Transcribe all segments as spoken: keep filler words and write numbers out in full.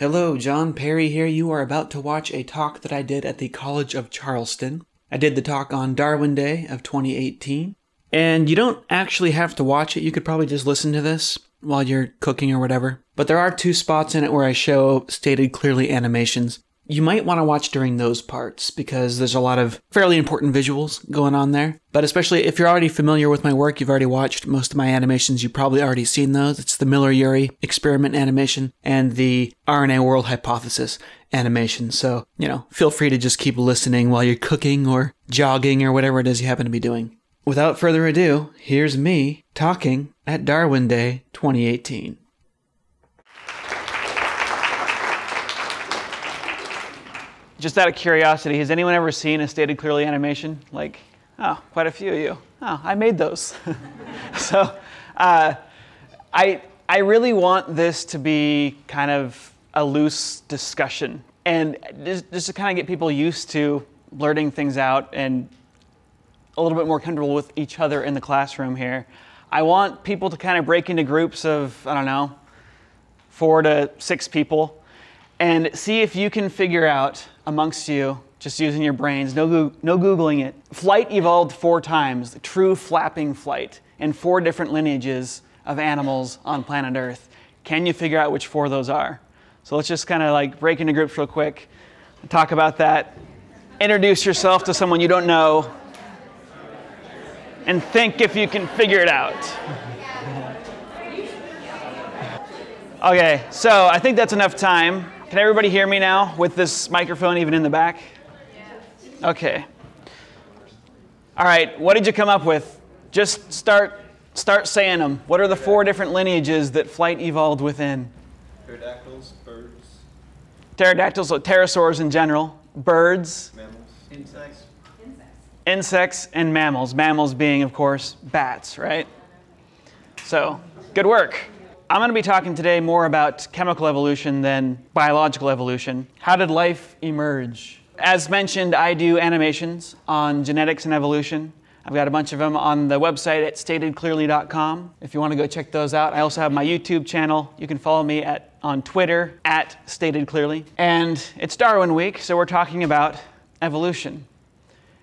Hello, John Perry here. You are about to watch a talk that I did at the College of Charleston. I did the talk on Darwin Day of twenty eighteen. And you don't actually have to watch it. You could probably just listen to this while you're cooking or whatever. But there are two spots in it where I show Stated Clearly animations. You might want to watch during those parts because there's a lot of fairly important visuals going on there. But especially if you're already familiar with my work, you've already watched most of my animations, you've probably already seen those. It's the Miller-Urey experiment animation and the R N A world hypothesis animation. So, you know, feel free to just keep listening while you're cooking or jogging or whatever it is you happen to be doing. Without further ado, here's me talking at Darwin Day twenty eighteen. Just out of curiosity, has anyone ever seen a Stated Clearly animation? Like, oh, quite a few of you. Oh, I made those. so uh, I, I really want this to be kind of a loose discussion. And just, just to kind of get people used to blurting things out and a little bit more comfortable with each other in the classroom here. I want people to kind of break into groups of, I don't know, four to six people and see if you can figure out amongst you, just using your brains, no, go no Googling it. Flight evolved four times, the true flapping flight, and four different lineages of animals on planet Earth. Can you figure out which four those are? So let's just kind of like break into groups real quick, talk about that, introduce yourself to someone you don't know, and think if you can figure it out. Okay, so I think that's enough time. Can everybody hear me now with this microphone even in the back? Okay. All right, what did you come up with? Just start start saying them. What are the four different lineages that flight evolved within? Pterodactyls, birds. Pterodactyls, so pterosaurs in general. Birds. Mammals. Insects. Insects. Insects and mammals. Mammals being, of course, bats, right? So, good work. I'm going to be talking today more about chemical evolution than biological evolution. How did life emerge? As mentioned, I do animations on genetics and evolution. I've got a bunch of them on the website at stated clearly dot com. If you want to go check those out. I also have my YouTube channel. You can follow me at on Twitter at @statedclearly. And it's Darwin Week, so we're talking about evolution.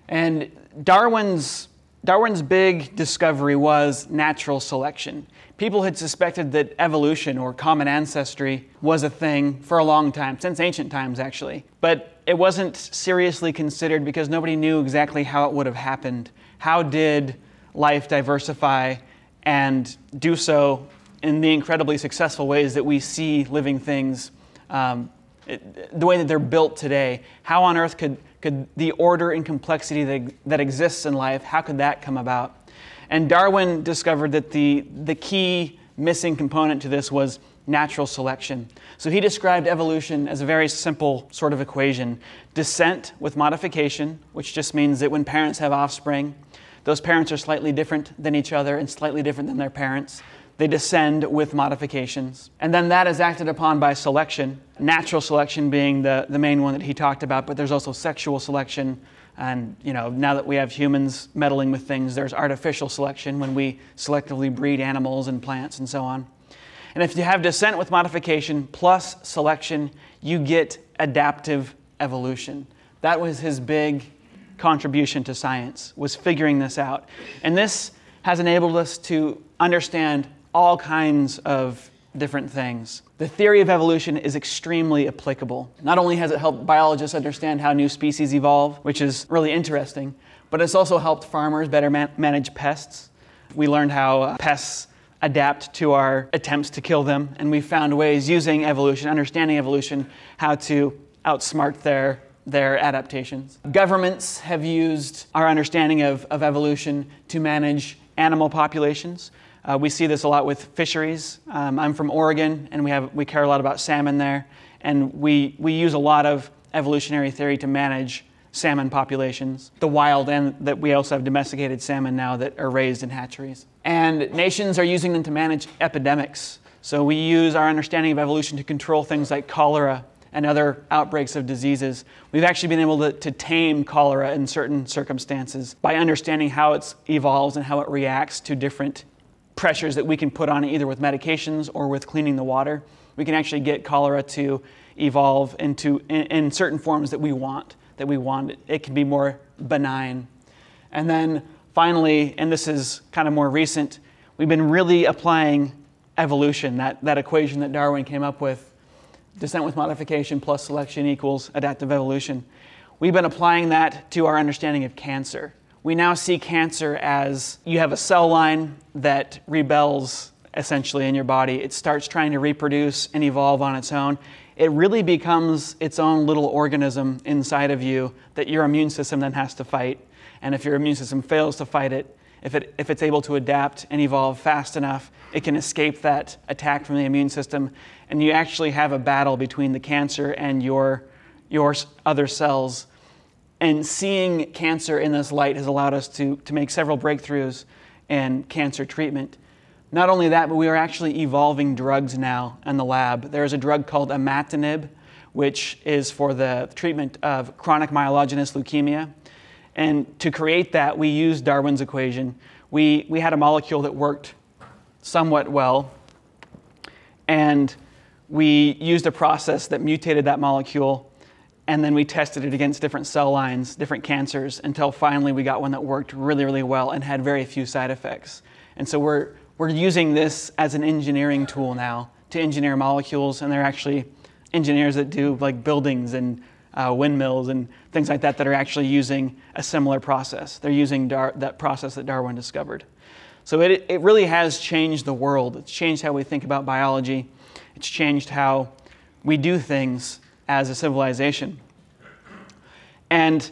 And Darwin's Darwin's big discovery was natural selection. People had suspected that evolution or common ancestry was a thing for a long time, since ancient times actually. But it wasn't seriously considered because nobody knew exactly how it would have happened. How did life diversify and do so in the incredibly successful ways that we see living things, um, it, the way that they're built today? How on earth could, could the order and complexity that, that exists in life, how could that come about? And Darwin discovered that the, the key missing component to this was natural selection. So he described evolution as a very simple sort of equation. Descent with modification, which just means that when parents have offspring, those parents are slightly different than each other and slightly different than their parents. They descend with modifications. And then that is acted upon by selection, natural selection being the, the main one that he talked about, but there's also sexual selection. And, you know, now that we have humans meddling with things, there's artificial selection when we selectively breed animals and plants and so on. And if you have descent with modification plus selection, you get adaptive evolution. That was his big contribution to science, was figuring this out. And this has enabled us to understand all kinds of different things. The theory of evolution is extremely applicable. Not only has it helped biologists understand how new species evolve, which is really interesting, but it's also helped farmers better man manage pests. We learned how uh, pests adapt to our attempts to kill them, and we found ways using evolution, understanding evolution, how to outsmart their, their adaptations. Governments have used our understanding of, of evolution to manage animal populations. Uh, we see this a lot with fisheries. Um, I'm from Oregon, and we have we care a lot about salmon there, and we we use a lot of evolutionary theory to manage salmon populations, the wild, and that we also have domesticated salmon now that are raised in hatcheries. And nations are using them to manage epidemics. So we use our understanding of evolution to control things like cholera and other outbreaks of diseases. We've actually been able to, to tame cholera in certain circumstances by understanding how it evolves and how it reacts to different pressures that we can put on it, either with medications or with cleaning the water. we can actually get cholera to evolve into in, in certain forms that we want, that we want. It can be more benign. And then finally, and this is kind of more recent, we've been really applying evolution, that, that equation that Darwin came up with, descent with modification plus selection equals adaptive evolution. We've been applying that to our understanding of cancer. We now see cancer as you have a cell line that rebels essentially in your body. It starts trying to reproduce and evolve on its own. It really becomes its own little organism inside of you that your immune system then has to fight. And if your immune system fails to fight it, If, it, if it's able to adapt and evolve fast enough, it can escape that attack from the immune system, and you actually have a battle between the cancer and your, your other cells. And seeing cancer in this light has allowed us to, to make several breakthroughs in cancer treatment. Not only that, but we are actually evolving drugs now in the lab. There is a drug called imatinib, which is for the treatment of chronic myelogenous leukemia. And to create that, we used Darwin's equation. We, we had a molecule that worked somewhat well, and we used a process that mutated that molecule, and then we tested it against different cell lines, different cancers, until finally we got one that worked really, really well and had very few side effects. And so we're, we're using this as an engineering tool now to engineer molecules, and they're actually engineers that do like buildings and Uh, windmills and things like that that are actually using a similar process. They're using Dar that process that Darwin discovered. So it, it really has changed the world. It's changed how we think about biology. It's changed how we do things as a civilization. And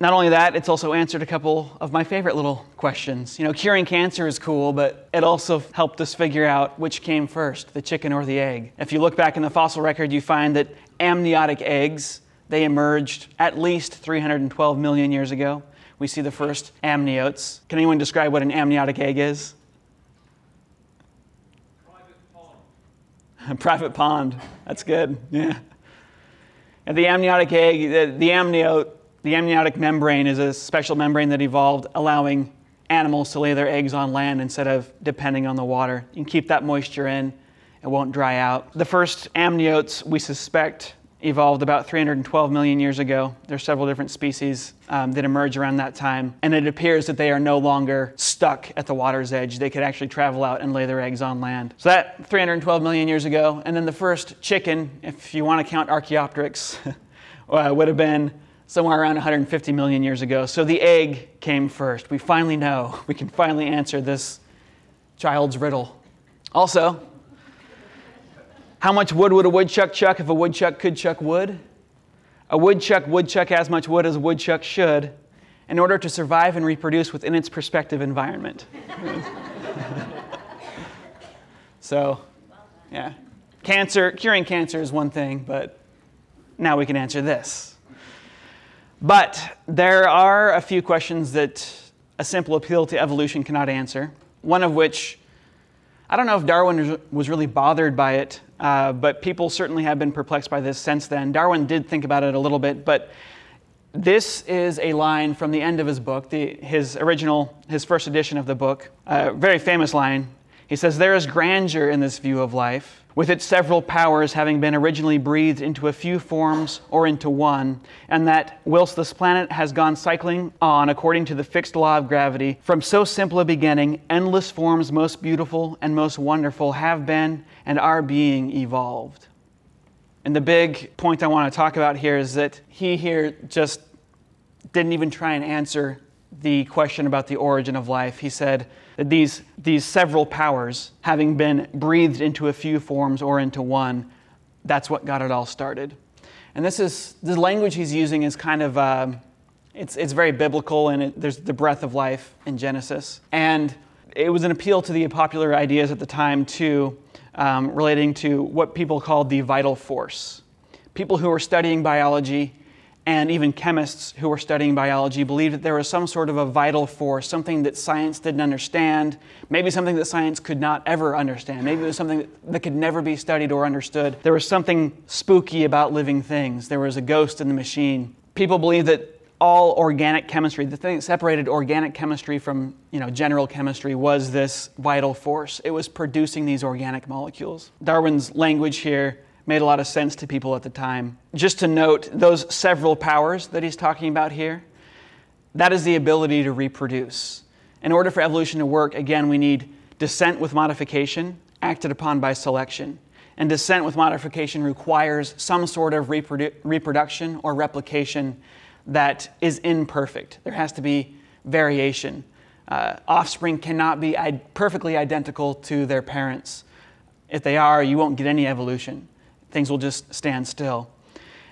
not only that, it's also answered a couple of my favorite little questions. You know, curing cancer is cool, but it also helped us figure out which came first, the chicken or the egg. If you look back in the fossil record, you find that amniotic eggs, they emerged at least three hundred twelve million years ago. We see the first amniotes. Can anyone describe what an amniotic egg is? Private pond. A private pond. That's good. Yeah. And the amniotic egg, the, the amniote, the amniotic membrane is a special membrane that evolved allowing animals to lay their eggs on land instead of depending on the water. You can keep that moisture in. It won't dry out. The first amniotes, we suspect, evolved about three hundred twelve million years ago. There's several different species um, that emerge around that time, and it appears that they are no longer stuck at the water's edge. They could actually travel out and lay their eggs on land. So that three hundred twelve million years ago, and then the first chicken, if you want to count Archaeopteryx, uh, would have been somewhere around one hundred fifty million years ago. So the egg came first. We finally know. We can finally answer this child's riddle. Also, how much wood would a woodchuck chuck if a woodchuck could chuck wood? A woodchuck would chuck as much wood as a woodchuck should in order to survive and reproduce within its prospective environment. So, yeah. Cancer, curing cancer is one thing, but now we can answer this. But there are a few questions that a simple appeal to evolution cannot answer, one of which, I don't know if Darwin was really bothered by it, uh, but people certainly have been perplexed by this since then. Darwin did think about it a little bit, but this is a line from the end of his book, the, his original, his first edition of the book, a very famous line. He says, "There is grandeur in this view of life, with its several powers having been originally breathed into a few forms or into one, and that whilst this planet has gone cycling on according to the fixed law of gravity, from so simple a beginning, endless forms most beautiful and most wonderful have been and are being evolved." And the big point I want to talk about here is that he here just didn't even try and answer the question about the origin of life. He said that these, these several powers, having been breathed into a few forms or into one, that's what got it all started. And this is, the language he's using is kind of, uh, it's, it's very biblical, and it, there's the breath of life in Genesis. And it was an appeal to the popular ideas at the time too, um, relating to what people called the vital force. People who were studying biology and even chemists who were studying biology believed that there was some sort of a vital force, something that science didn't understand, maybe something that science could not ever understand, maybe it was something that could never be studied or understood. There was something spooky about living things. There was a ghost in the machine. People believed that all organic chemistry, the thing that separated organic chemistry from, you know, general chemistry was this vital force. It was producing these organic molecules. Darwin's language here made a lot of sense to people at the time. Just to note, those several powers that he's talking about here, that is the ability to reproduce. In order for evolution to work, again, we need descent with modification acted upon by selection. And descent with modification requires some sort of reprodu reproduction or replication that is imperfect. There has to be variation. Uh, offspring cannot be I perfectly identical to their parents. If they are, you won't get any evolution. Things will just stand still.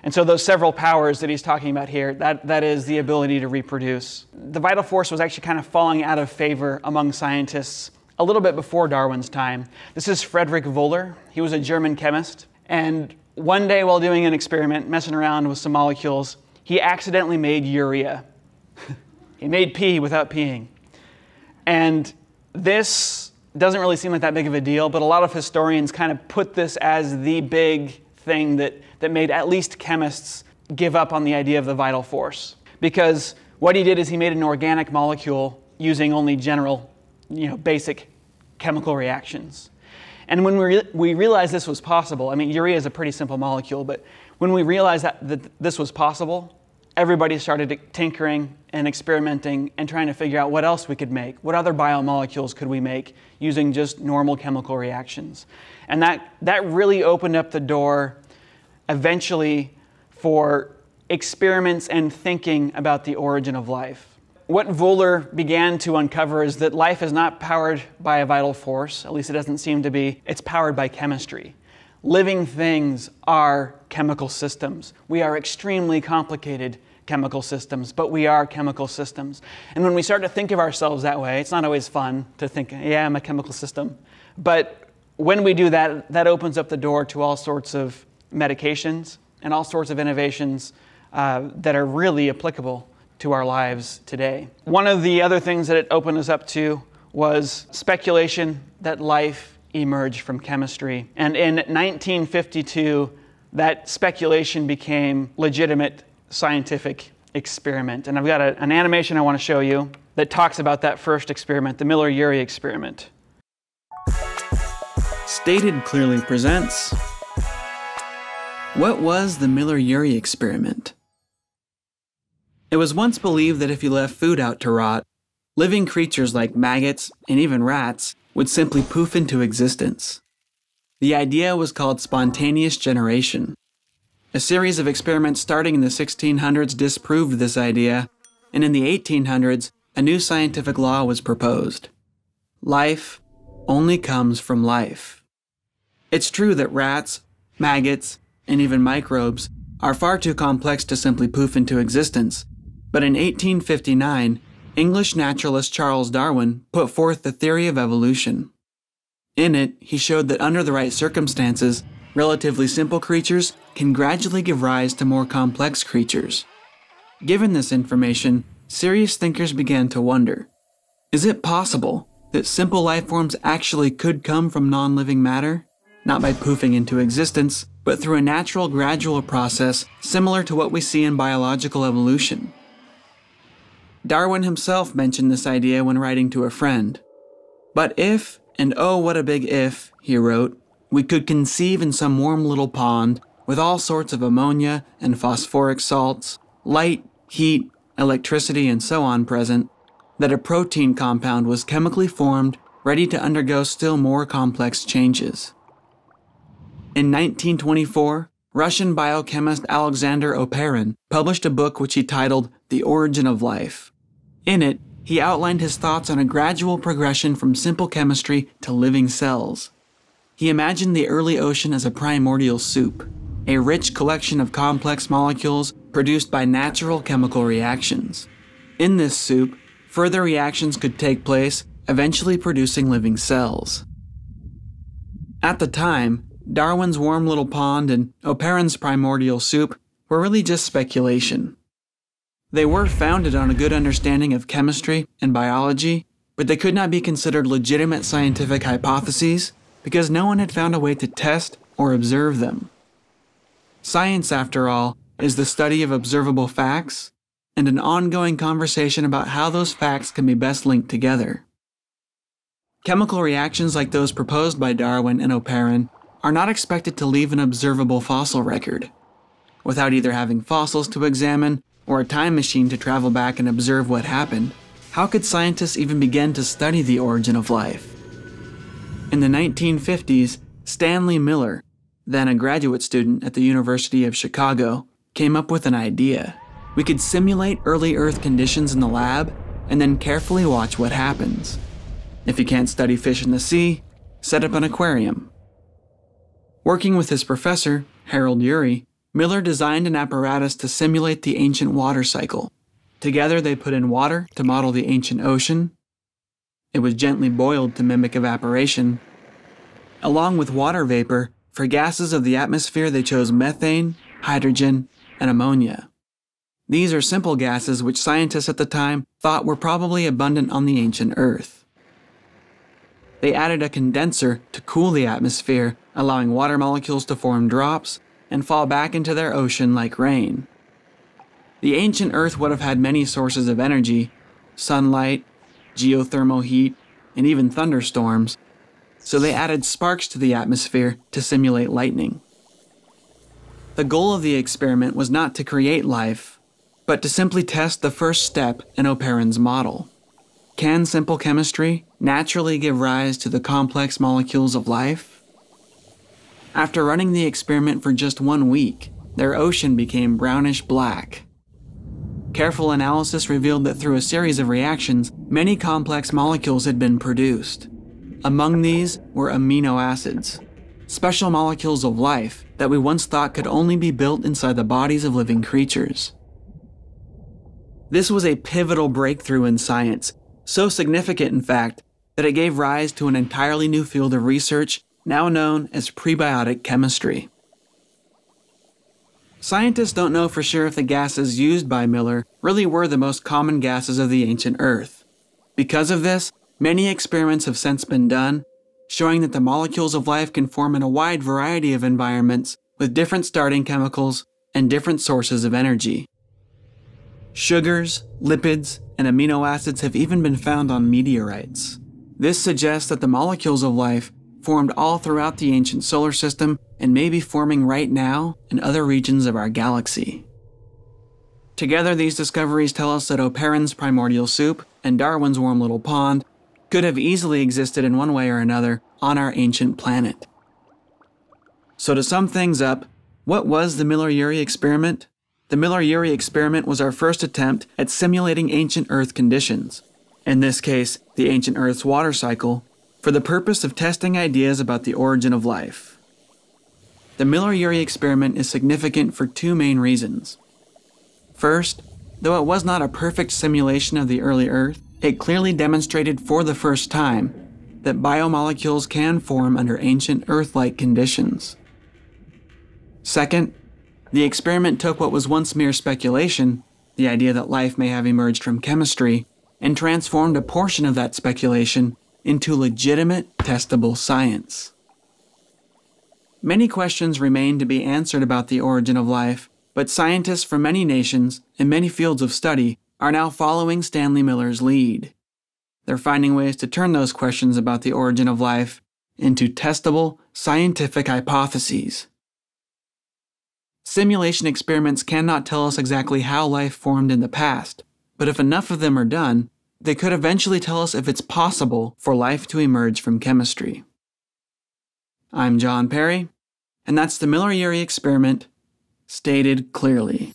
And so those several powers that he's talking about here, that, that is the ability to reproduce. The vital force was actually kind of falling out of favor among scientists a little bit before Darwin's time. This is Friedrich Wöhler. He was a German chemist. And one day while doing an experiment, messing around with some molecules, he accidentally made urea. He made pee without peeing. And this doesn't really seem like that big of a deal, but a lot of historians kind of put this as the big thing that, that made at least chemists give up on the idea of the vital force. Because what he did is he made an organic molecule using only general, you know, basic chemical reactions. And when we, re we realized this was possible, I mean, urea is a pretty simple molecule, but when we realized that, that this was possible, everybody started tinkering and experimenting and trying to figure out what else we could make. What other biomolecules could we make using just normal chemical reactions? And that, that really opened up the door eventually for experiments and thinking about the origin of life. What Wöhler began to uncover is that life is not powered by a vital force, at least it doesn't seem to be. It's powered by chemistry. Living things are chemical systems. We are extremely complicated chemical systems, but we are chemical systems. And when we start to think of ourselves that way, it's not always fun to think, yeah, I'm a chemical system. But when we do that, that opens up the door to all sorts of medications and all sorts of innovations uh, that are really applicable to our lives today. One of the other things that it opened us up to was speculation that life emerged from chemistry. And in nineteen fifty-two, that speculation became legitimate scientific experiment. And I've got a, an animation I want to show you that talks about that first experiment, the Miller-Urey experiment. Stated Clearly presents, what was the Miller-Urey experiment? It was once believed that if you left food out to rot, living creatures like maggots and even rats would simply poof into existence. The idea was called spontaneous generation. A series of experiments starting in the sixteen hundreds disproved this idea, and in the eighteen hundreds, a new scientific law was proposed. Life only comes from life. It's true that rats, maggots, and even microbes are far too complex to simply poof into existence, but in eighteen fifty-nine, English naturalist Charles Darwin put forth the theory of evolution. In it, he showed that under the right circumstances, relatively simple creatures can gradually give rise to more complex creatures. Given this information, serious thinkers began to wonder, is it possible that simple life forms actually could come from non-living matter? Not by poofing into existence, but through a natural gradual process similar to what we see in biological evolution. Darwin himself mentioned this idea when writing to a friend. But if, and oh what a big if, he wrote, we could conceive in some warm little pond with all sorts of ammonia and phosphoric salts, light, heat, electricity, and so on present, that a protein compound was chemically formed, ready to undergo still more complex changes. In nineteen twenty-four, Russian biochemist Alexander Oparin published a book which he titled The Origin of Life. In it, he outlined his thoughts on a gradual progression from simple chemistry to living cells. He imagined the early ocean as a primordial soup, a rich collection of complex molecules produced by natural chemical reactions. In this soup, further reactions could take place, eventually producing living cells. At the time, Darwin's warm little pond and Oparin's primordial soup were really just speculation. They were founded on a good understanding of chemistry and biology, but they could not be considered legitimate scientific hypotheses because no one had found a way to test or observe them. Science, after all, is the study of observable facts, and an ongoing conversation about how those facts can be best linked together. Chemical reactions like those proposed by Darwin and Oparin are not expected to leave an observable fossil record, without either having fossils to examine or a time machine to travel back and observe what happened. How could scientists even begin to study the origin of life? In the nineteen fifties, Stanley Miller, then a graduate student at the University of Chicago, came up with an idea. We could simulate early Earth conditions in the lab and then carefully watch what happens. If you can't study fish in the sea, set up an aquarium. Working with his professor, Harold Urey, Miller designed an apparatus to simulate the ancient water cycle. Together they put in water to model the ancient ocean. It was gently boiled to mimic evaporation. Along with water vapor, for gases of the atmosphere they chose methane, hydrogen, and ammonia. These are simple gases which scientists at the time thought were probably abundant on the ancient Earth. They added a condenser to cool the atmosphere, allowing water molecules to form drops and fall back into their ocean like rain. The ancient Earth would have had many sources of energy, sunlight, geothermal heat, and even thunderstorms, so they added sparks to the atmosphere to simulate lightning. The goal of the experiment was not to create life, but to simply test the first step in Oparin's model. Can simple chemistry naturally give rise to the complex molecules of life? After running the experiment for just one week, their ocean became brownish black. Careful analysis revealed that through a series of reactions, many complex molecules had been produced. Among these were amino acids, special molecules of life that we once thought could only be built inside the bodies of living creatures. This was a pivotal breakthrough in science, so significant in fact, that it gave rise to an entirely new field of research now known as prebiotic chemistry. Scientists don't know for sure if the gases used by Miller really were the most common gases of the ancient Earth. Because of this, many experiments have since been done, showing that the molecules of life can form in a wide variety of environments with different starting chemicals and different sources of energy. Sugars, lipids, and amino acids have even been found on meteorites. This suggests that the molecules of life formed all throughout the ancient solar system and may be forming right now in other regions of our galaxy. Together, these discoveries tell us that Oparin's primordial soup and Darwin's warm little pond could have easily existed in one way or another on our ancient planet. So to sum things up, what was the Miller-Urey experiment? The Miller-Urey experiment was our first attempt at simulating ancient Earth conditions, in this case, the ancient Earth's water cycle, for the purpose of testing ideas about the origin of life. The Miller-Urey experiment is significant for two main reasons. First, though it was not a perfect simulation of the early Earth, it clearly demonstrated for the first time that biomolecules can form under ancient Earth-like conditions. Second, the experiment took what was once mere speculation, the idea that life may have emerged from chemistry, and transformed a portion of that speculation into legitimate, testable science. Many questions remain to be answered about the origin of life, but scientists from many nations and many fields of study are now following Stanley Miller's lead. They're finding ways to turn those questions about the origin of life into testable, scientific hypotheses. Simulation experiments cannot tell us exactly how life formed in the past, but if enough of them are done, they could eventually tell us if it's possible for life to emerge from chemistry. I'm John Perry, and that's the Miller-Urey experiment, stated clearly.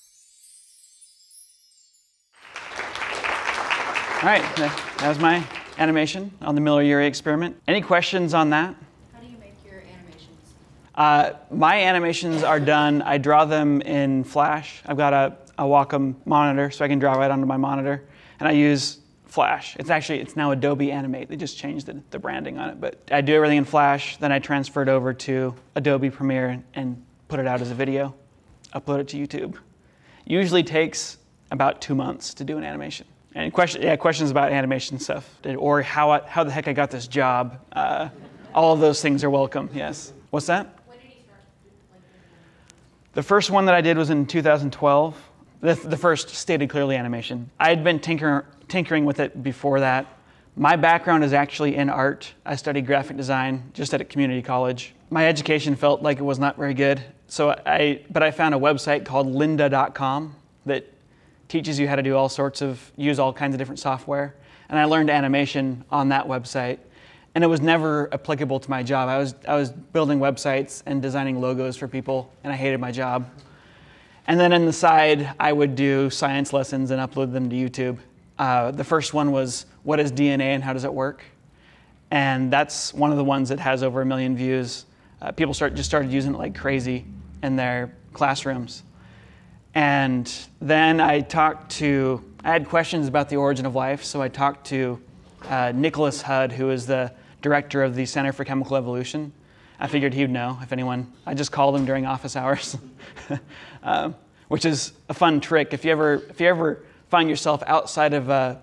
All right, that was my animation on the Miller-Urey experiment. Any questions on that? How do you make your animations? Uh, my animations are done, I draw them in Flash. I've got a, a Wacom monitor, so I can draw right onto my monitor, and I use Flash. It's actually, it's now Adobe Animate. They just changed the, the branding on it, but I do everything in Flash, then I transfer it over to Adobe Premiere and put it out as a video, upload it to YouTube. Usually takes about two months to do an animation. And question, yeah, questions about animation stuff, or how, I, how the heck I got this job. Uh, all of those things are welcome, yes. What's that? When did you start? Like, the first one that I did was in two thousand twelve. the, the first Stated Clearly animation. I had been tinker, tinkering with it before that. My background is actually in art. I studied graphic design just at a community college. My education felt like it was not very good, so I, but I found a website called Lynda dot com that teaches you how to do all sorts of, use all kinds of different software. And I learned animation on that website. And it was never applicable to my job. I was, I was building websites and designing logos for people, and I hated my job. And then on the side, I would do science lessons and upload them to YouTube. Uh, the first one was, what is D N A and how does it work? And that's one of the ones that has over a million views. Uh, people start, just started using it like crazy in their classrooms. And then I talked to, I had questions about the origin of life, so I talked to uh, Nicholas Hud, who is the director of the Center for Chemical Evolution. I figured he would know if anyone, I just called him during office hours, um, which is a fun trick. If you ever, if you ever find yourself outside of an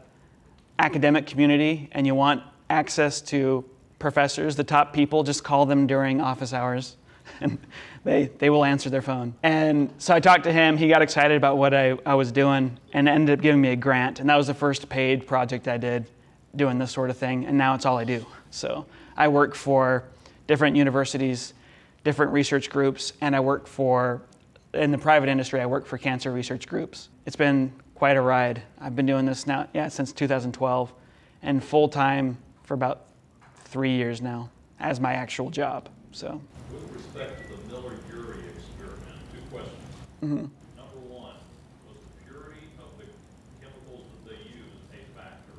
academic community and you want access to professors, the top people, just call them during office hours and they, they will answer their phone. And so I talked to him, he got excited about what I, I was doing and ended up giving me a grant. And that was the first paid project I did doing this sort of thing. And now it's all I do. So I work for different universities, different research groups, and I work for, in the private industry, I work for cancer research groups. It's been quite a ride. I've been doing this now, yeah, since two thousand twelve, and full-time for about three years now as my actual job, so. With respect to the Miller-Urey experiment, two questions. Mm-hmm. Number one, was the purity of the chemicals that they used a factor?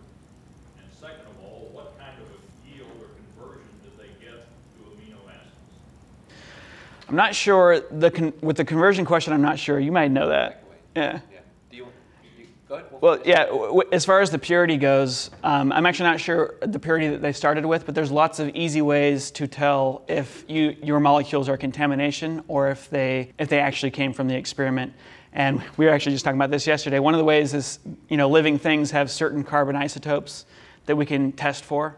And second of all, what kind of a yield or conversion did they get to amino acids? I'm not sure, the con with the conversion question, I'm not sure. You might know that. Yeah. Yeah. Do you, you, go ahead. We'll, well yeah, w as far as the purity goes, um, I'm actually not sure the purity that they started with, but there's lots of easy ways to tell if you, your molecules are contamination or if they, if they actually came from the experiment. And we were actually just talking about this yesterday. One of the ways is, you know, living things have certain carbon isotopes that we can test for.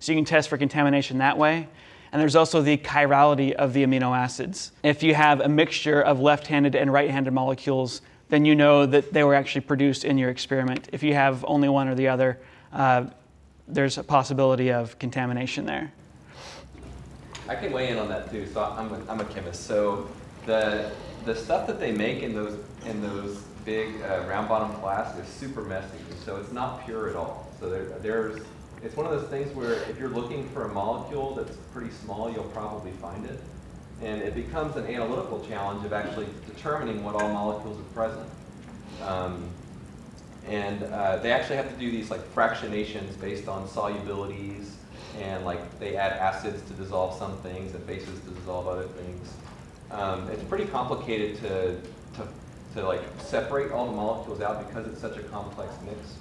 So you can test for contamination that way. And there's also the chirality of the amino acids. If you have a mixture of left-handed and right-handed molecules, then you know that they were actually produced in your experiment. If you have only one or the other, uh, there's a possibility of contamination there. I can weigh in on that too. So I'm a, I'm a chemist. So the the stuff that they make in those in those big uh, round bottom flasks is super messy. So it's not pure at all. So there, there's it's one of those things where if you're looking for a molecule that's pretty small, you'll probably find it. And it becomes an analytical challenge of actually determining what all molecules are present. Um, and uh, they actually have to do these like fractionations based on solubilities, and like they add acids to dissolve some things and bases to dissolve other things. Um, it's pretty complicated to, to, to like separate all the molecules out because it's such a complex mix.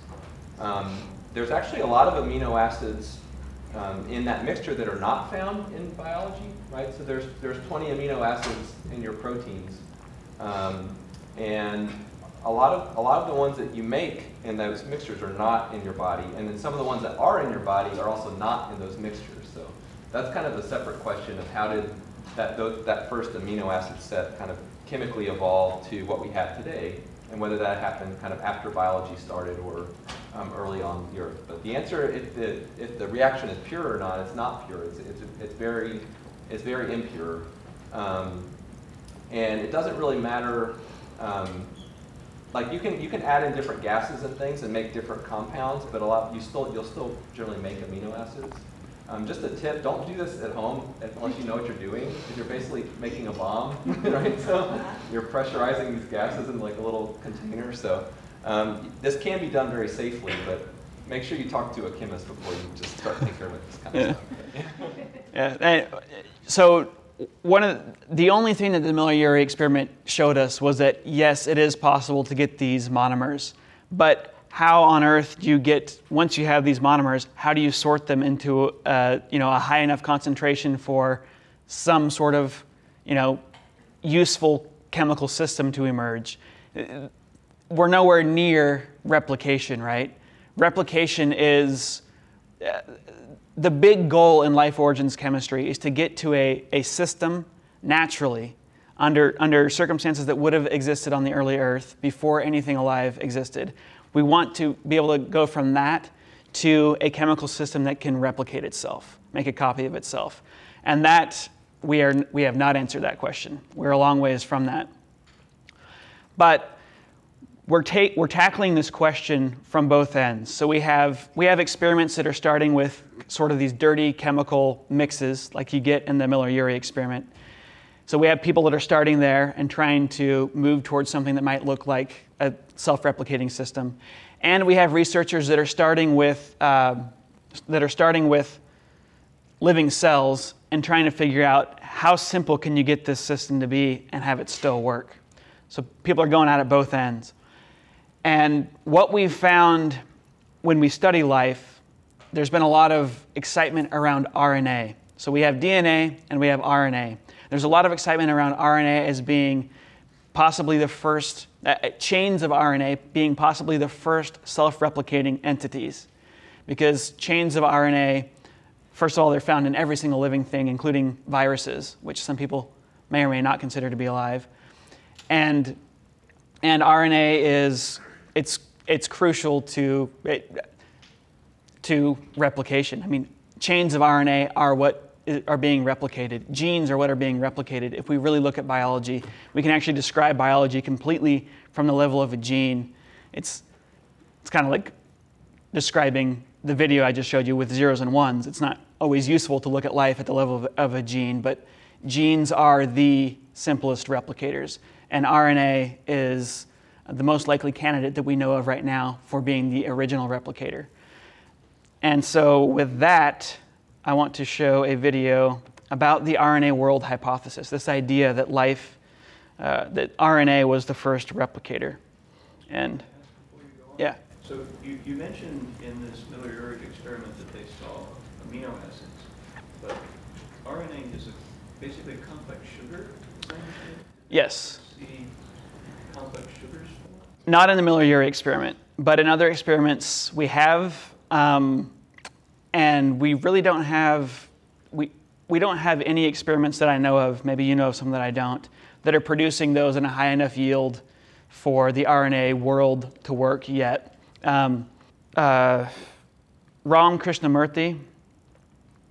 Um, there's actually a lot of amino acids Um, in that mixture that are not found in biology, right? So there's, there's twenty amino acids in your proteins. Um, and a lot, of, a lot of the ones that you make in those mixtures are not in your body. And then some of the ones that are in your body are also not in those mixtures. So that's kind of a separate question of how did that, those, that first amino acid set kind of chemically evolve to what we have today, and whether that happened kind of after biology started or um, early on the Earth. But the answer, if the, if the reaction is pure or not, it's not pure. It's, it's, it's, very, it's very impure. Um, and it doesn't really matter. Um, like you can, you can add in different gases and things and make different compounds, but a lot, you still, you'll still generally make amino acids. Um, just a tip, don't do this at home unless you know what you're doing, because you're basically making a bomb, right? So you're pressurizing these gases in like a little container. So um, this can be done very safely, but make sure you talk to a chemist before you just start tinkering with this kind yeah. of stuff. Yeah. And so one of the, the only thing that the Miller-Urey experiment showed us was that, yes, it is possible to get these monomers, but how on earth do you get, once you have these monomers, how do you sort them into uh, you know, a high enough concentration for some sort of you know, useful chemical system to emerge? We're nowhere near replication, right? Replication is, uh, the big goal in life origins chemistry is to get to a, a system naturally under, under circumstances that would have existed on the early Earth before anything alive existed. We want to be able to go from that to a chemical system that can replicate itself, make a copy of itself. And that, we, are, we have not answered that question. We're a long ways from that. But we're, ta we're tackling this question from both ends. So we have, we have experiments that are starting with sort of these dirty chemical mixes like you get in the Miller-Urey experiment. So we have people that are starting there and trying to move towards something that might look like a self-replicating system. And we have researchers that are starting with, uh, that are starting with living cells and trying to figure out how simple can you get this system to be and have it still work. So people are going out at both ends. And what we've found when we study life, there's been a lot of excitement around R N A. So we have D N A and we have R N A. There's a lot of excitement around R N A as being possibly the first, uh, chains of R N A being possibly the first self-replicating entities. Because chains of R N A, first of all, they're found in every single living thing, including viruses, which some people may or may not consider to be alive. And, and R N A is, it's, it's crucial to, it, to replication. I mean, chains of R N A are what are being replicated. Genes are what are being replicated. If we really look at biology, we can actually describe biology completely from the level of a gene. It's, it's kind of like describing the video I just showed you with zeros and ones. It's not always useful to look at life at the level of, of a gene, but genes are the simplest replicators. And R N A is the most likely candidate that we know of right now for being the original replicator. And so with that, I want to show a video about the R N A world hypothesis, this idea that life, uh, that R N A was the first replicator. And, yeah. So you, you mentioned in this Miller-Urey experiment that they saw amino acids, but R N A is a, basically a complex sugar? Yes. See complex sugars? Not in the Miller-Urey experiment, but in other experiments we have. Um, And we really don't have, we, we don't have any experiments that I know of, maybe you know of some that I don't, that are producing those in a high enough yield for the R N A world to work yet. Um, uh, Ram Krishnamurthy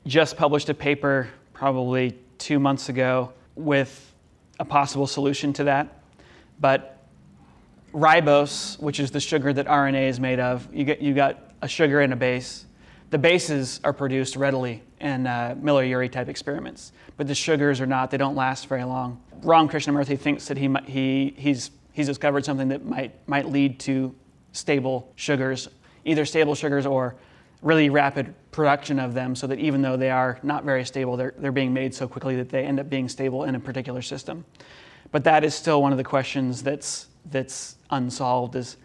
just published a paper probably two months ago with a possible solution to that. But ribose, which is the sugar that R N A is made of, you, get, you got a sugar and a base. The bases are produced readily in uh, Miller-Urey type experiments, but the sugars are not. They don't last very long. Ram Krishnamurthy thinks that he, he, he's, he's discovered something that might, might lead to stable sugars, either stable sugars or really rapid production of them, so that even though they are not very stable, they're, they're being made so quickly that they end up being stable in a particular system. But that is still one of the questions that's, that's unsolved, is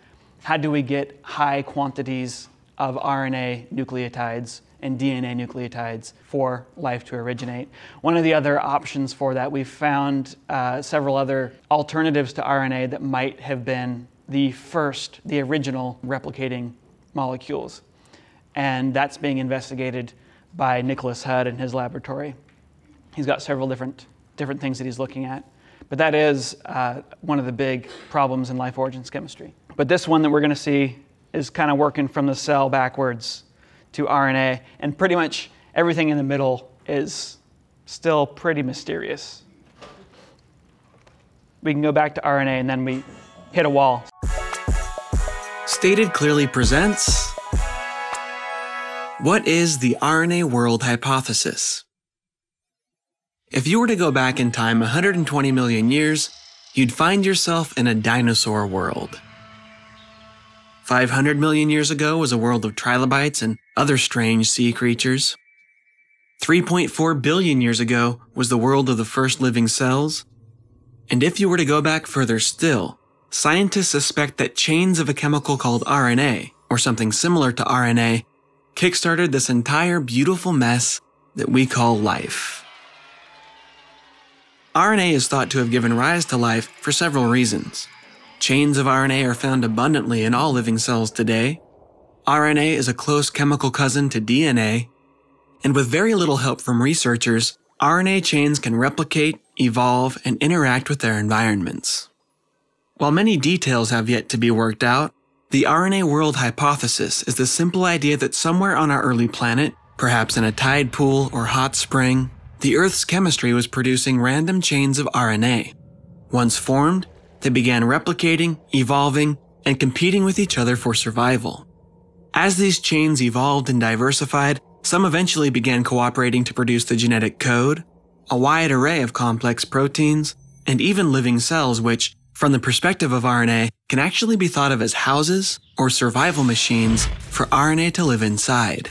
how do we get high quantities of R N A nucleotides and D N A nucleotides for life to originate. One of the other options for that, we've found uh, several other alternatives to R N A that might have been the first, the original replicating molecules. And that's being investigated by Nicholas Hud in his laboratory. He's got several different, different things that he's looking at. But that is uh, one of the big problems in life origins chemistry. But this one that we're gonna see is kind of working from the cell backwards to R N A, and pretty much everything in the middle is still pretty mysterious. We can go back to R N A and then we hit a wall. Stated Clearly presents, what is the R N A world hypothesis? If you were to go back in time one hundred twenty million years, you'd find yourself in a dinosaur world. five hundred million years ago was a world of trilobites and other strange sea creatures. three point four billion years ago was the world of the first living cells. And if you were to go back further still, scientists suspect that chains of a chemical called R N A, or something similar to R N A, kickstarted this entire beautiful mess that we call life. R N A is thought to have given rise to life for several reasons. Chains of R N A are found abundantly in all living cells today. R N A is a close chemical cousin to D N A. And with very little help from researchers, R N A chains can replicate evolve, and interact with their environments. While many details have yet to be worked out, the R N A world hypothesis is the simple idea that somewhere on our early planet, perhaps in a tide pool or hot spring, the Earth's chemistry was producing random chains of R N A. Once formed, they began replicating, evolving, and competing with each other for survival. As these chains evolved and diversified, some eventually began cooperating to produce the genetic code, a wide array of complex proteins, and even living cells which, from the perspective of R N A, can actually be thought of as houses or survival machines for R N A to live inside.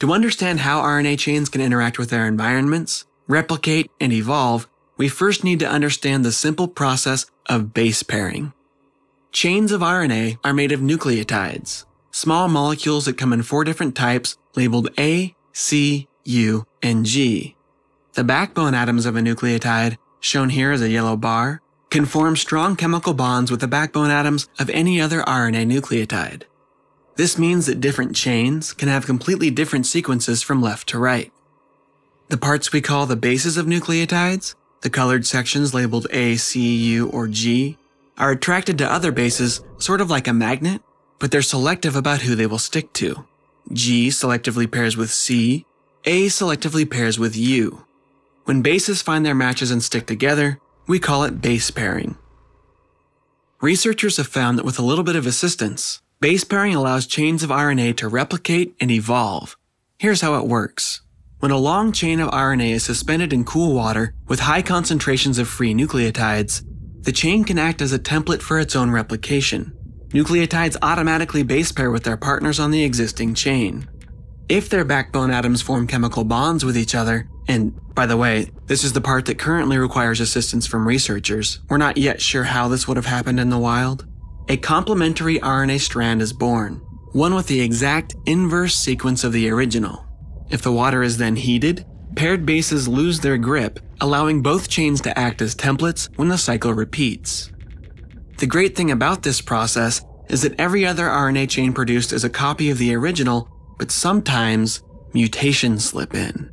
To understand how R N A chains can interact with their environments, replicate, and evolve, we first need to understand the simple process of base pairing. Chains of R N A are made of nucleotides, small molecules that come in four different types labeled A, C, U, and G. The backbone atoms of a nucleotide, shown here as a yellow bar, can form strong chemical bonds with the backbone atoms of any other R N A nucleotide. This means that different chains can have completely different sequences from left to right. The parts we call the bases of nucleotides, the colored sections labeled A, C, U, or G, are attracted to other bases sort of like a magnet, but they're selective about who they will stick to. G selectively pairs with C, A selectively pairs with U. When bases find their matches and stick together, we call it base pairing. Researchers have found that with a little bit of assistance, base pairing allows chains of R N A to replicate and evolve. Here's how it works. When a long chain of R N A is suspended in cool water with high concentrations of free nucleotides, the chain can act as a template for its own replication. Nucleotides automatically base pair with their partners on the existing chain. If their backbone atoms form chemical bonds with each other, and by the way, this is the part that currently requires assistance from researchers, we're not yet sure how this would have happened in the wild, a complementary R N A strand is born, one with the exact inverse sequence of the original. If the water is then heated, paired bases lose their grip, allowing both chains to act as templates when the cycle repeats. The great thing about this process is that every other R N A chain produced is a copy of the original, but sometimes mutations slip in.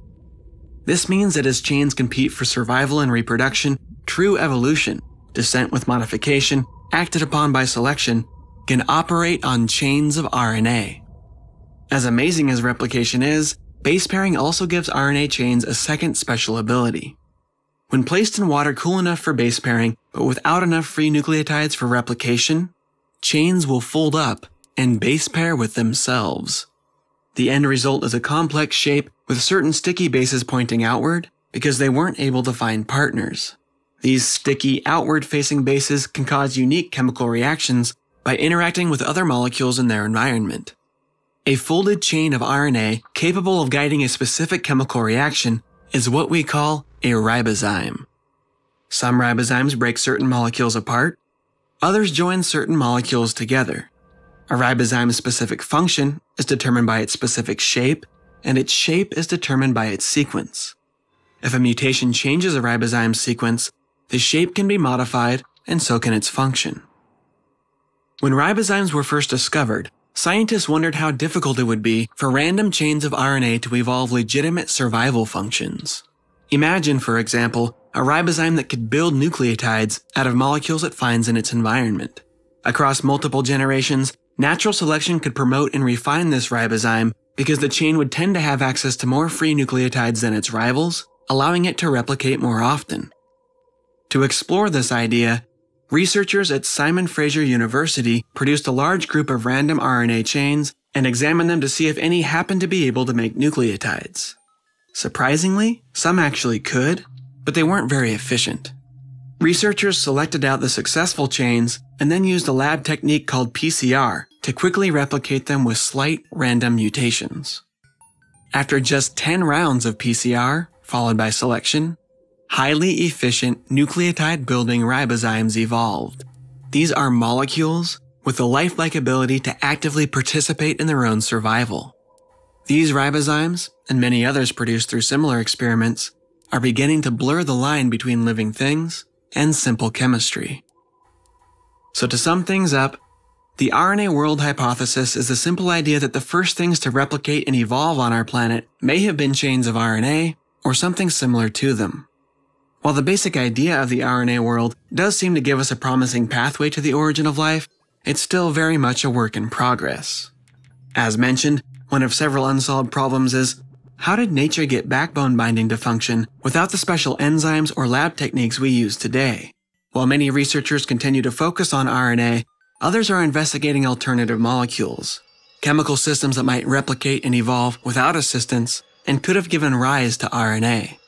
This means that as chains compete for survival and reproduction, true evolution, descent with modification, acted upon by selection, can operate on chains of R N A. As amazing as replication is, base pairing also gives R N A chains a second special ability. When placed in water cool enough for base pairing, but without enough free nucleotides for replication, chains will fold up and base pair with themselves. The end result is a complex shape with certain sticky bases pointing outward because they weren't able to find partners. These sticky, outward-facing bases can cause unique chemical reactions by interacting with other molecules in their environment. A folded chain of R N A capable of guiding a specific chemical reaction is what we call a ribozyme. Some ribozymes break certain molecules apart, others join certain molecules together. A ribozyme's specific function is determined by its specific shape, and its shape is determined by its sequence. If a mutation changes a ribozyme's sequence, the shape can be modified, and so can its function. When ribozymes were first discovered, scientists wondered how difficult it would be for random chains of R N A to evolve legitimate survival functions. Imagine, for example, a ribozyme that could build nucleotides out of molecules it finds in its environment. Across multiple generations, natural selection could promote and refine this ribozyme because the chain would tend to have access to more free nucleotides than its rivals, allowing it to replicate more often. To explore this idea, researchers at Simon Fraser University produced a large group of random R N A chains and examined them to see if any happened to be able to make nucleotides. Surprisingly, some actually could, but they weren't very efficient. Researchers selected out the successful chains and then used a lab technique called P C R to quickly replicate them with slight random mutations. After just ten rounds of P C R, followed by selection, highly efficient nucleotide-building ribozymes evolved. These are molecules with the lifelike ability to actively participate in their own survival. These ribozymes, and many others produced through similar experiments, are beginning to blur the line between living things and simple chemistry. So to sum things up, the R N A world hypothesis is the simple idea that the first things to replicate and evolve on our planet may have been chains of R N A or something similar to them. While the basic idea of the R N A world does seem to give us a promising pathway to the origin of life, it's still very much a work in progress. As mentioned, one of several unsolved problems is, how did nature get backbone binding to function without the special enzymes or lab techniques we use today? While many researchers continue to focus on R N A, others are investigating alternative molecules, chemical systems that might replicate and evolve without assistance and could have given rise to R N A.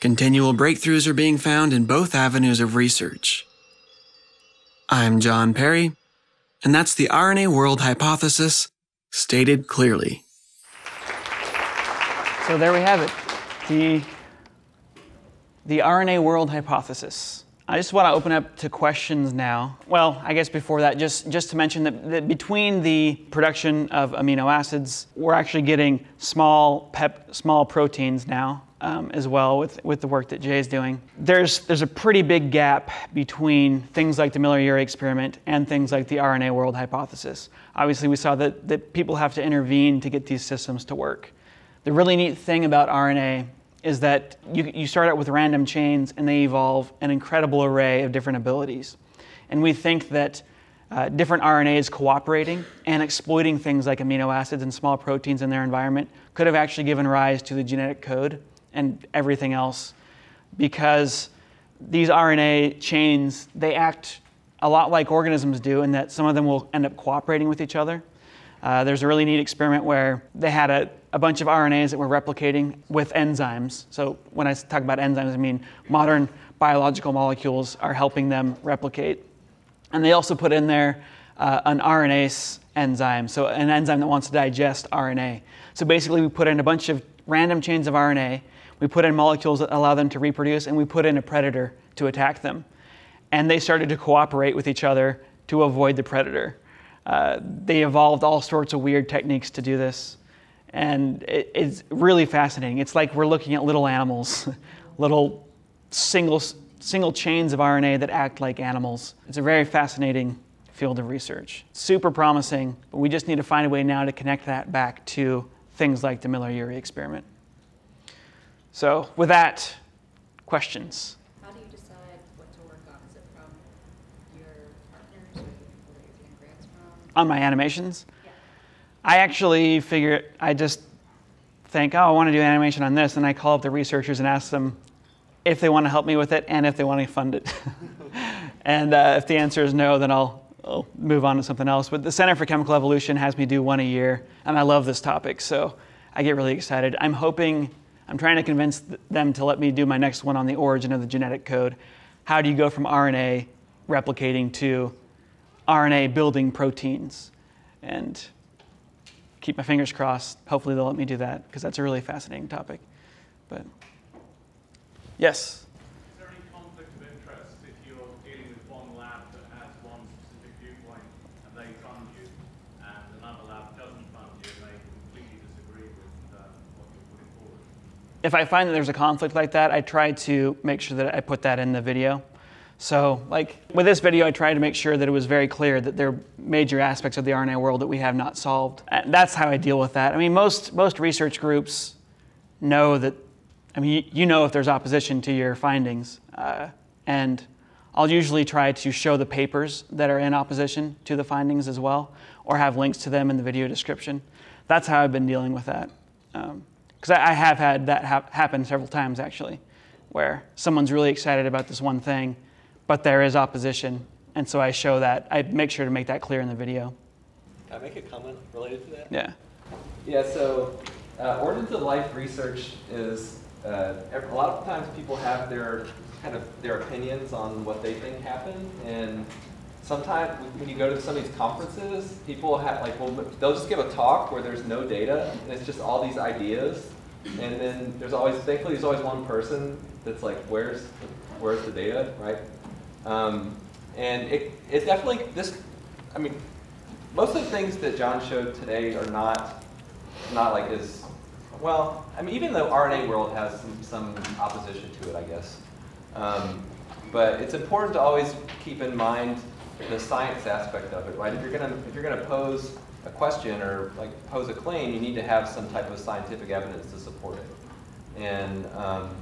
Continual breakthroughs are being found in both avenues of research. I'm John Perry, and that's the R N A world hypothesis, stated clearly. So there we have it, the, the R N A world hypothesis. I just want to open up to questions now. Well, I guess before that, just, just to mention that, that between the production of amino acids, we're actually getting small, pep, small proteins now um, as well with, with the work that Jay's doing. There's, there's a pretty big gap between things like the Miller-Urey experiment and things like the R N A world hypothesis. Obviously, we saw that, that people have to intervene to get these systems to work. The really neat thing about R N A is that you, you start out with random chains and they evolve an incredible array of different abilities. And we think that uh, different R N As cooperating and exploiting things like amino acids and small proteins in their environment could have actually given rise to the genetic code and everything else, because these R N A chains, they act a lot like organisms do in that some of them will end up cooperating with each other. Uh, there's a really neat experiment where they had a, a bunch of R N As that were replicating with enzymes. So when I talk about enzymes, I mean modern biological molecules are helping them replicate. And they also put in there uh, an RNase enzyme, so an enzyme that wants to digest R N A. So basically we put in a bunch of random chains of R N A, we put in molecules that allow them to reproduce, and we put in a predator to attack them. And they started to cooperate with each other to avoid the predator. Uh, they evolved all sorts of weird techniques to do this, and it, it's really fascinating. It's like we're looking at little animals, little single, single chains of R N A that act like animals. It's a very fascinating field of research. Super promising, but we just need to find a way now to connect that back to things like the Miller-Urey experiment. So with that, questions? On my animations, yeah. I actually figure, I just think, oh, I want to do animation on this, and I call up the researchers and ask them if they want to help me with it and if they want to fund it. And uh, if the answer is no, then I'll, I'll move on to something else. But the Center for Chemical Evolution has me do one a year, and I love this topic, so I get really excited. I'm hoping, I'm trying to convince them to let me do my next one on the origin of the genetic code. How do you go from R N A replicating to R N A building proteins, and keep my fingers crossed. Hopefully they'll let me do that, because that's a really fascinating topic. But yes? Is there any conflict of interest if you're dealing with one lab that has one specific viewpoint and they fund you, and another lab doesn't fund you and they completely disagree with uh, what you're putting forward? If I find that there's a conflict like that, I try to make sure that I put that in the video. So, like, with this video, I tried to make sure that it was very clear that there are major aspects of the R N A world that we have not solved. And that's how I deal with that. I mean, most, most research groups know that, I mean, you, you know if there's opposition to your findings. Uh, and I'll usually try to show the papers that are in opposition to the findings as well, or have links to them in the video description. That's how I've been dealing with that. Um, 'cause I, I have had that hap- happen several times, actually, where someone's really excited about this one thing, but there is opposition, and so I show that. I make sure to make that clear in the video. Can I make a comment related to that? Yeah. Yeah, so uh, origin to life research is, uh, a lot of times people have their, kind of their opinions on what they think happened, and sometimes when you go to some of these conferences, people have, like, well, they'll just give a talk where there's no data, and it's just all these ideas, and then there's always, thankfully, there's always one person that's like, where's, where's the data, right? Um, and it, it definitely, this, I mean, most of the things that John showed today are not, not like as, well, I mean, even the R N A world has some, some opposition to it, I guess. Um, but it's important to always keep in mind the science aspect of it, right? If you're gonna, if you're gonna pose a question or like pose a claim, you need to have some type of scientific evidence to support it. And, um,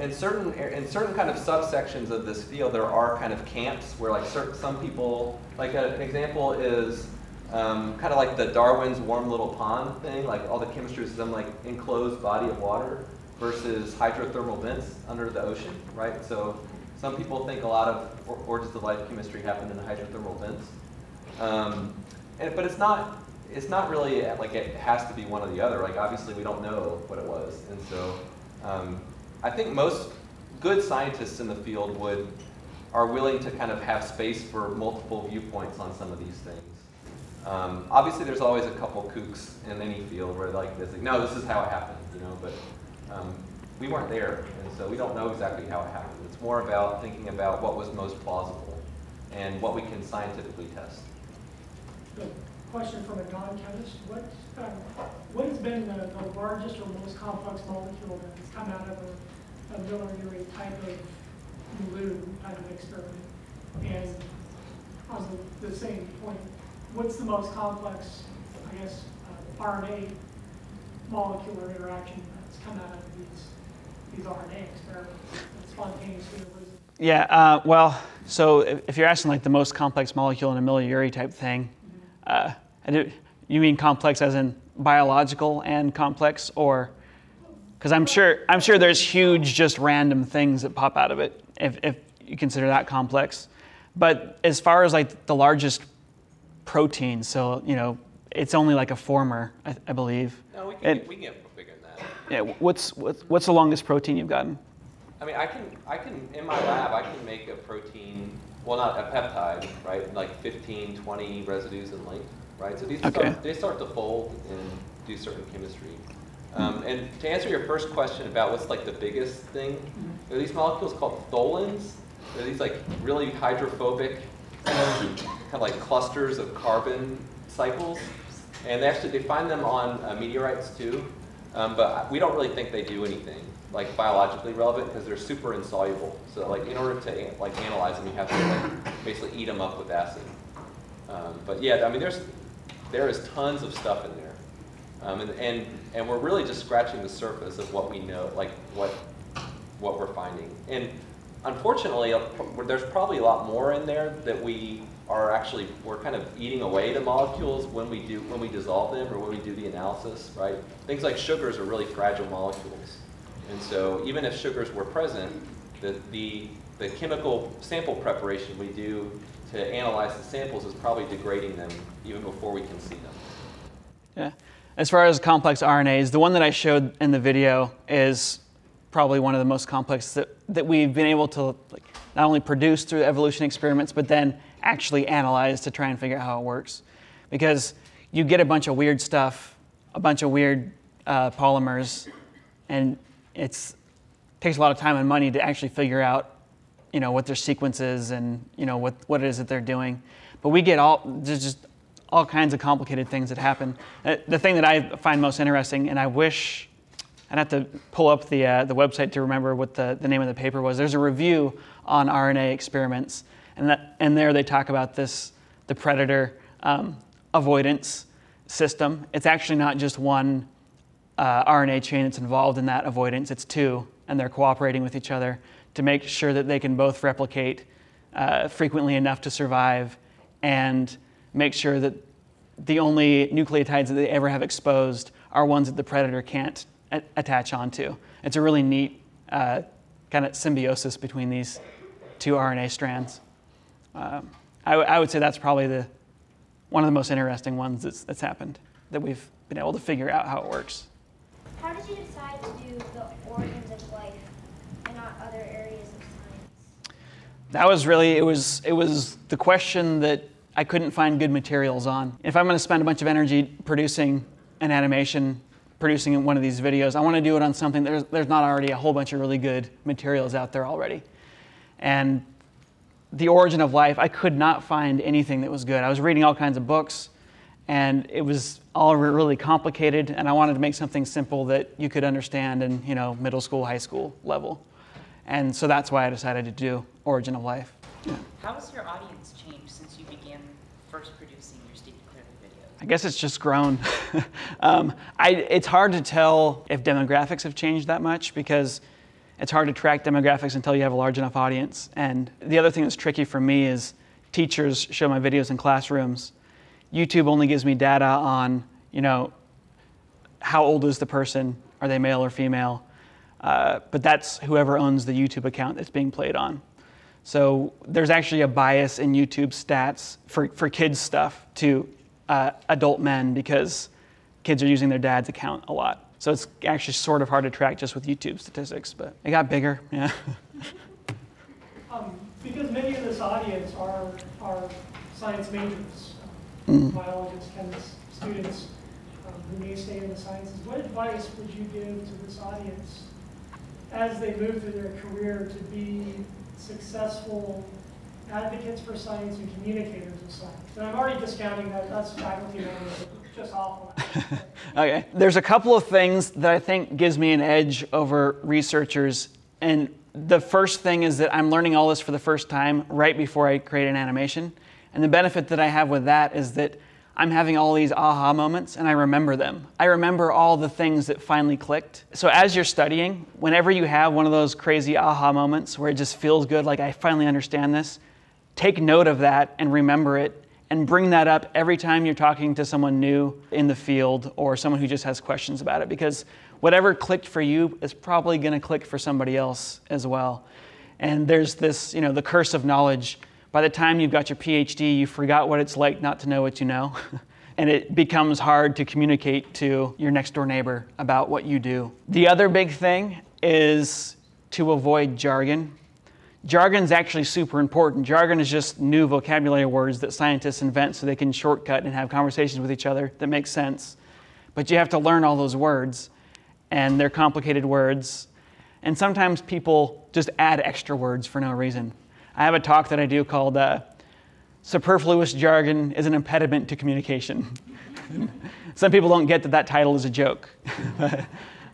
in certain in certain kind of subsections of this field, there are kind of camps where like certain, some people, like a, an example is um, kind of like the Darwin's warm little pond thing, like all the chemistry is some like enclosed body of water versus hydrothermal vents under the ocean, right? So some people think a lot of origins of life chemistry happened in the hydrothermal vents, um, and, but it's not. It's not really like it has to be one or the other. Like obviously we don't know what it was, and so um, I think most good scientists in the field would are willing to kind of have space for multiple viewpoints on some of these things. Um, obviously, there's always a couple kooks in any field where like this, like, no, this is how it happened, you know. But um, we weren't there, and so we don't know exactly how it happened. It's more about thinking about what was most plausible and what we can scientifically test. Good. Question from a non-chemist: What um, what has been the, the largest or most complex molecule that's come out of a, a Miller-Urey type of blue type of experiment? And on the, the same point, what's the most complex, I guess, uh, R N A molecular interaction that's come out of these these R N A experiments that spontaneously arisen? Yeah. Uh, well, so if, if you're asking like the most complex molecule in a Miller-Urey type thing. Uh, you mean complex as in biological and complex, or because I'm sure I'm sure there's huge just random things that pop out of it if, if you consider that complex. But as far as like the largest protein, so you know it's only like a former, I, I believe. No, we can, and, we can get bigger than that. Yeah, what's what's the longest protein you've gotten? I mean, I can I can in my lab I can make a protein. Well, not a peptide, right? Like fifteen, twenty residues in length, right? So these okay. start, they start to fold and do certain chemistry. Um, and to answer your first question about what's like the biggest thing, there are these molecules called tholins. They're these like really hydrophobic kind of like clusters of carbon cycles. And they actually, they find them on uh, meteorites too, um, but we don't really think they do anything like biologically relevant because they're super insoluble. So like in order to like analyze them, you have to like basically eat them up with acid. Um, but yeah, I mean, there's there is tons of stuff in there, um, and and and we're really just scratching the surface of what we know, like what what we're finding. And unfortunately, there's probably a lot more in there that we are actually we're kind of eating away the molecules when we do when we dissolve them or when we do the analysis, right? Things like sugars are really fragile molecules. And so even if sugars were present, the, the, the chemical sample preparation we do to analyze the samples is probably degrading them even before we can see them. Yeah. As far as complex R N As, the one that I showed in the video is probably one of the most complex that, that we've been able to like, not only produce through evolution experiments, but then actually analyze to try and figure out how it works. Because you get a bunch of weird stuff, a bunch of weird uh, polymers, and It's, it takes a lot of time and money to actually figure out, you know, what their sequence is and, you know, what, what it is that they're doing. But we get all, there's just all kinds of complicated things that happen. The thing that I find most interesting, and I wish, I'd have to pull up the, uh, the website to remember what the, the name of the paper was. There's a review on R N A experiments, and, that, and there they talk about this, the predator um, avoidance system. It's actually not just one Uh, R N A chain that's involved in that avoidance. It's two, and they're cooperating with each other to make sure that they can both replicate uh, frequently enough to survive and make sure that the only nucleotides that they ever have exposed are ones that the predator can't a attach onto. It's a really neat uh, kind of symbiosis between these two R N A strands. Um, I, I would say that's probably the, one of the most interesting ones that's, that's happened, that we've been able to figure out how it works. How did you decide to do the origins of life and not other areas of science? That was really, it was, it was the question that I couldn't find good materials on. If I'm going to spend a bunch of energy producing an animation, producing one of these videos, I want to do it on something that there's, there's not already a whole bunch of really good materials out there already. And the origin of life, I could not find anything that was good. I was reading all kinds of books, and it was all really complicated, and I wanted to make something simple that you could understand in, you know, middle school, high school level. And so that's why I decided to do Origin of Life. Yeah. How has your audience changed since you began first producing your Stated Clearly videos? I guess it's just grown. um, I, it's hard to tell if demographics have changed that much, because It's hard to track demographics until you have a large enough audience. And the other thing that's tricky for me is teachers show my videos in classrooms. YouTube only gives me data on, you know, how old is the person? Are they male or female? Uh, but that's whoever owns the YouTube account that's being played on. So there's actually a bias in YouTube stats for, for kids stuff to uh, adult men because kids are using their dad's account a lot. So it's actually sort of hard to track just with YouTube statistics, but it got bigger, yeah. um, because many in this audience are, are science majors, um, mm. biologists, chemists, students um, who may stay in the sciences. What advice would you give to this audience as they move through their career to be successful advocates for science and communicators of science? And I'm already discounting that that's faculty members, just awful. Okay, there's a couple of things that I think gives me an edge over researchers. And the first thing is that I'm learning all this for the first time right before I create an animation. And the benefit that I have with that is that I'm having all these aha moments and I remember them. I remember all the things that finally clicked. So as you're studying, whenever you have one of those crazy aha moments where it just feels good, like I finally understand this, take note of that and remember it and bring that up every time you're talking to someone new in the field or someone who just has questions about it, because whatever clicked for you is probably gonna click for somebody else as well. And there's this, you know, the curse of knowledge. By the time you've got your PhD, you forgot what it's like not to know what you know. And it becomes hard to communicate to your next door neighbor about what you do. The other big thing is to avoid jargon. Jargon's actually super important. Jargon is just new vocabulary words that scientists invent so they can shortcut and have conversations with each other that make sense. But you have to learn all those words, and they're complicated words. And sometimes people just add extra words for no reason. I have a talk that I do called uh, Superfluous Jargon is an Impediment to Communication. Some people don't get that that title is a joke.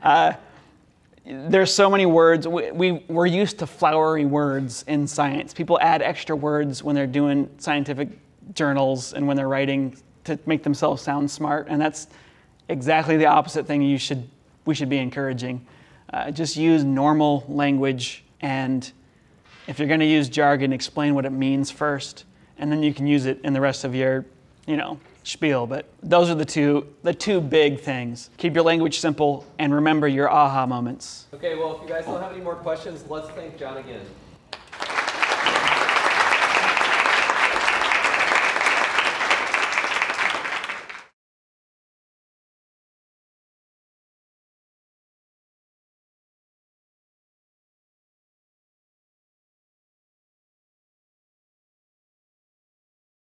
uh, There's so many words. We, we, we're used to flowery words in science. People add extra words when they're doing scientific journals and when they're writing to make themselves sound smart. And that's exactly the opposite thing you should, we should be encouraging. Uh, just use normal language. And if you're going to use jargon, explain what it means first. And then you can use it in the rest of your, you know, spiel. But those are the two the two big things. Keep your language simple and remember your aha moments. Okay, well, if you guys don't have any more questions, let's thank John again.